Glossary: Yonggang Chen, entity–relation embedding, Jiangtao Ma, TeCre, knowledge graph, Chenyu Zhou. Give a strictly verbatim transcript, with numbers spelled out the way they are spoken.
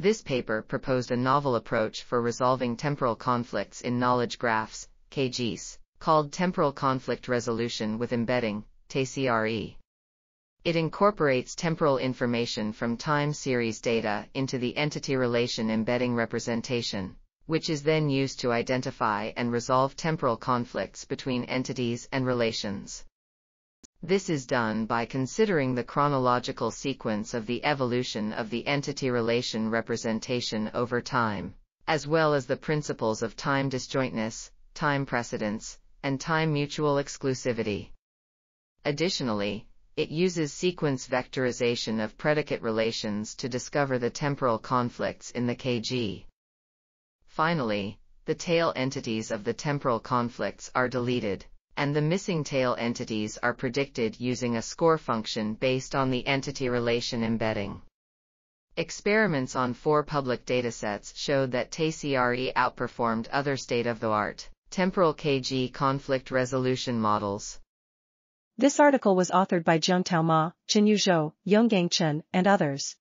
This paper proposed a novel approach for resolving temporal conflicts in knowledge graphs, K Gs, called Temporal Conflict Resolution with Embedding, TeCre. It incorporates temporal information from time series data into the entity relation embedding representation, which is then used to identify and resolve temporal conflicts between entities and relations. This is done by considering the chronological sequence of the evolution of the entity relation representation over time, as well as the principles of time disjointness, time precedence, and time mutual exclusivity. Additionally, it uses sequence vectorization of predicate relations to discover the temporal conflicts in the K G. Finally, the tail entities of the temporal conflicts are deleted, and the missing tail entities are predicted using a score function based on the entity relation embedding. Experiments on four public datasets showed that TeCre outperformed other state-of-the-art temporal K G conflict resolution models. This article was authored by Jiangtao Ma, Chenyu Zhou, Yonggang Chen, and others.